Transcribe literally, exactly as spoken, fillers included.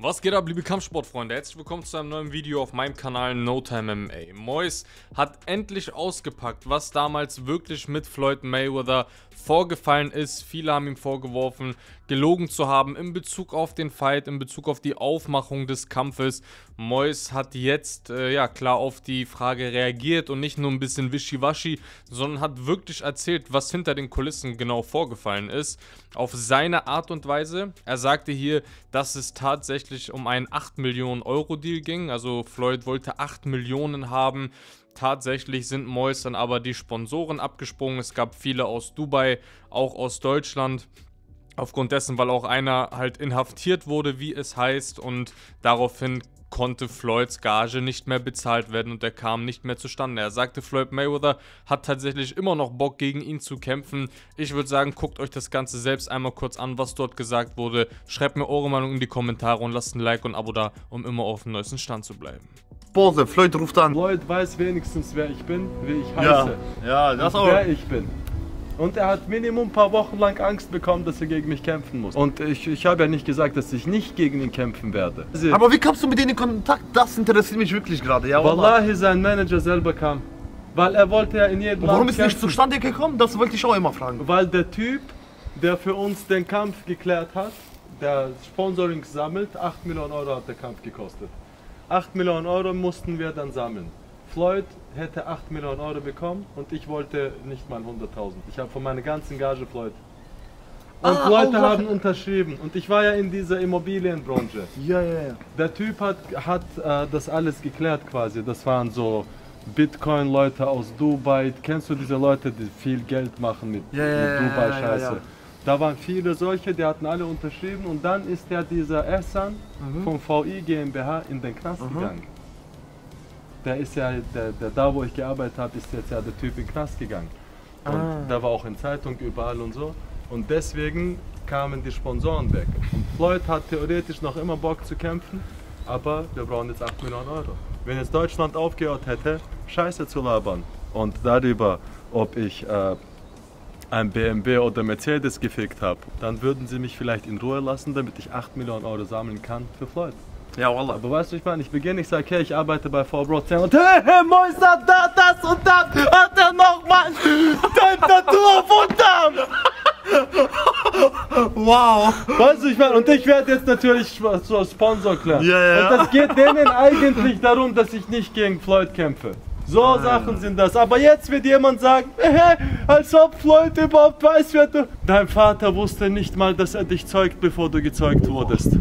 Was geht ab, liebe Kampfsportfreunde? Herzlich willkommen zu einem neuen Video auf meinem Kanal No Time M M A. Mois hat endlich ausgepackt, was damals wirklich mit Floyd Mayweather vorgefallen ist. Viele haben ihm vorgeworfen, gelogen zu haben in Bezug auf den Fight, in Bezug auf die Aufmachung des Kampfes. Mois hat jetzt äh, ja klar auf die Frage reagiert und nicht nur ein bisschen wischiwaschi, sondern hat wirklich erzählt, was hinter den Kulissen genau vorgefallen ist, auf seine Art und Weise. Er sagte hier, dass es tatsächlich um einen acht Millionen Euro Deal ging, also Floyd wollte acht Millionen haben. Tatsächlich sind Mois dann aber die Sponsoren abgesprungen. Es gab viele aus Dubai, auch aus Deutschland. Aufgrund dessen, weil auch einer halt inhaftiert wurde, wie es heißt, und daraufhin konnte Floyds Gage nicht mehr bezahlt werden und er kam nicht mehr zustande. Er sagte, Floyd Mayweather hat tatsächlich immer noch Bock, gegen ihn zu kämpfen. Ich würde sagen, guckt euch das Ganze selbst einmal kurz an, was dort gesagt wurde. Schreibt mir eure Meinung in die Kommentare und lasst ein Like und ein Abo da, um immer auf dem neuesten Stand zu bleiben. Pause, Floyd ruft an. Floyd weiß wenigstens, wer ich bin, wie ich heiße. Ja, ja, das auch. Wer ich bin. Und er hat minimum ein paar Wochen lang Angst bekommen, dass er gegen mich kämpfen muss. Und ich, ich habe ja nicht gesagt, dass ich nicht gegen ihn kämpfen werde. Aber wie kamst du mit denen in Kontakt? Das interessiert mich wirklich gerade. Ja, Wallahi, sein Manager selber kam. Weil er wollte ja in jedem Warum Land ist kämpfen. Nicht zustande gekommen? Das wollte ich auch immer fragen. Weil der Typ, der für uns den Kampf geklärt hat, der Sponsoring sammelt, acht Millionen Euro hat der Kampf gekostet. acht Millionen Euro mussten wir dann sammeln. Floyd hätte acht Millionen Euro bekommen und ich wollte nicht mal hunderttausend. Ich habe von meiner ganzen Gage Floyd. Und ah, Leute haben unterschrieben. Und ich war ja in dieser Immobilienbranche. Ja, ja, ja. Der Typ hat, hat äh, das alles geklärt quasi. Das waren so Bitcoin-Leute aus Dubai. Kennst du diese Leute, die viel Geld machen mit, ja, mit Dubai-Scheiße? Ja, ja, ja. Da waren viele solche, die hatten alle unterschrieben. Und dann ist ja dieser Essan mhm. vom V I GmbH in den Knast mhm. gegangen. Der ist ja, der, der, da wo ich gearbeitet habe, ist jetzt ja der Typ in den Knast gegangen. Und ah. da war auch in Zeitung überall und so. Und deswegen kamen die Sponsoren weg. Und Floyd hat theoretisch noch immer Bock zu kämpfen, aber wir brauchen jetzt acht Millionen Euro. Wenn jetzt Deutschland aufgehört hätte, Scheiße zu labern und darüber, ob ich äh, ein B M W oder Mercedes gefickt habe, dann würden sie mich vielleicht in Ruhe lassen, damit ich acht Millionen Euro sammeln kann für Floyd. Ja, Wallah. Aber weißt du, ich meine, ich beginne, ich sage, okay, ich arbeite bei Four Broads und hey, hey, Mois hat da, das und das, hat er nochmal dein Tattoo auf unterm. Wow. Weißt du, ich meine, und ich werde jetzt natürlich so Sponsor klären. Ja, ja. Und das geht denen eigentlich darum, dass ich nicht gegen Floyd kämpfe. So ah, Sachen ja. sind das. Aber jetzt wird jemand sagen, hey, als ob Floyd überhaupt weiß, wer du... Dein Vater wusste nicht mal, dass er dich zeugt, bevor du gezeugt wurdest.